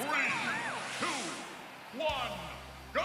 3, 2, 1, go!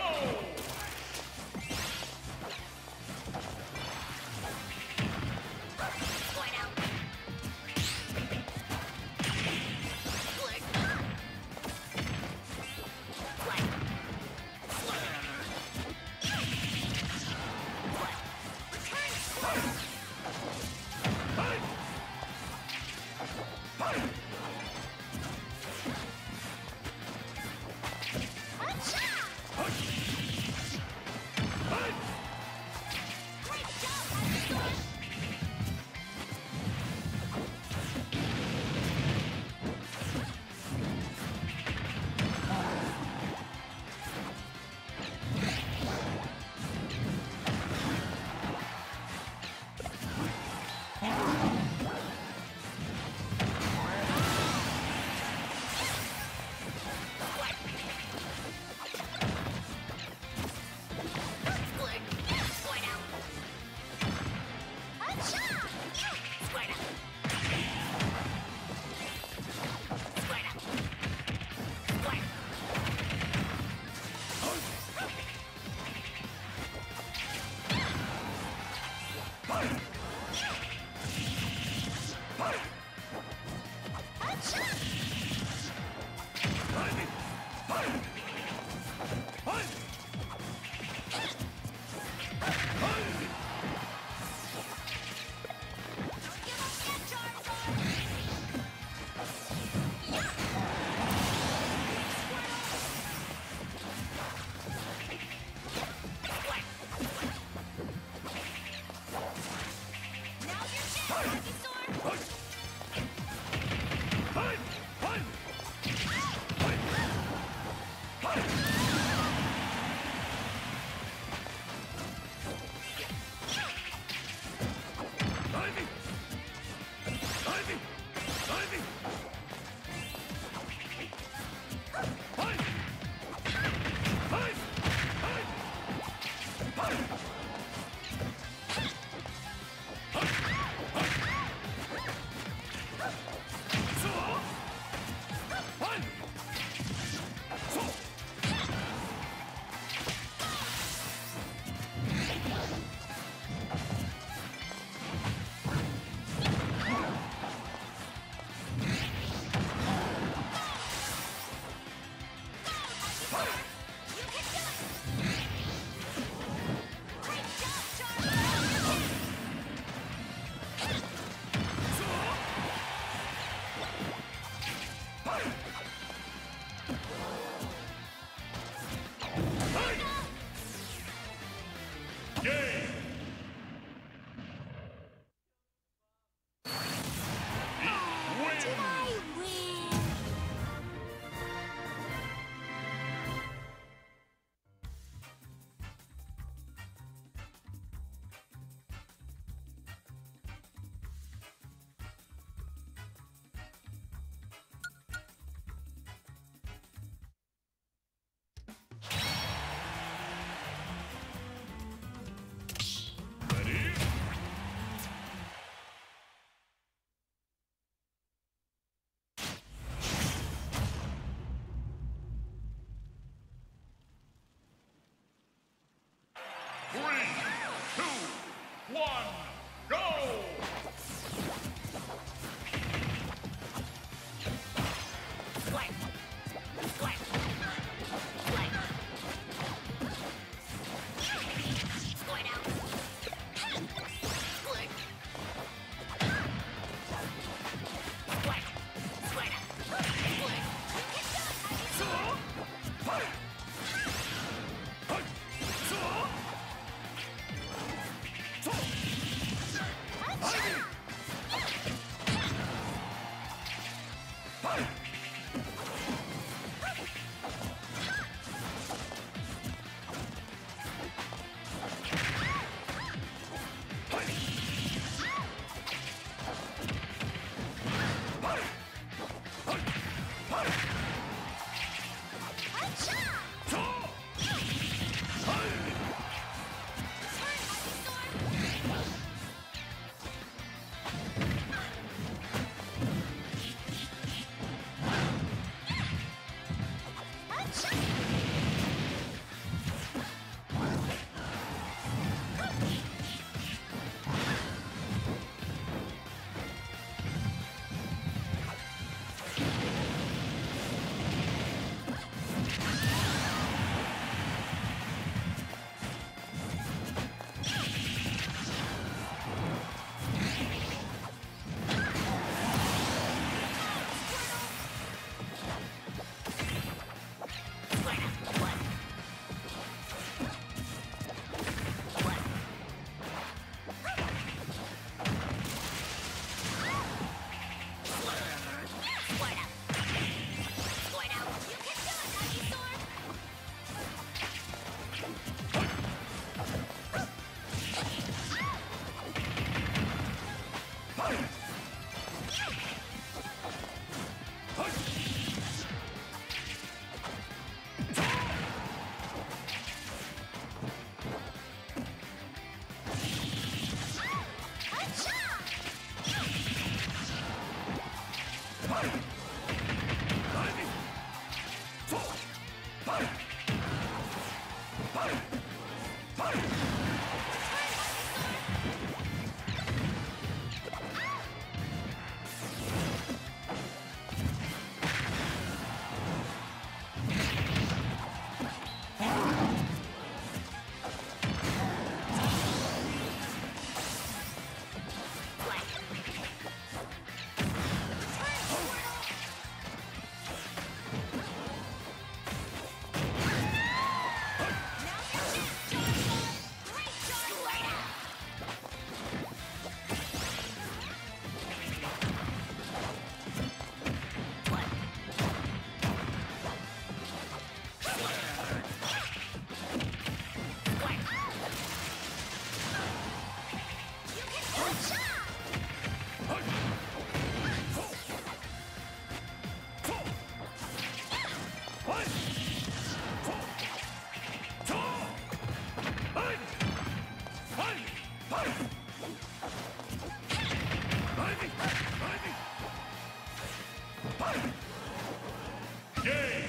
Game!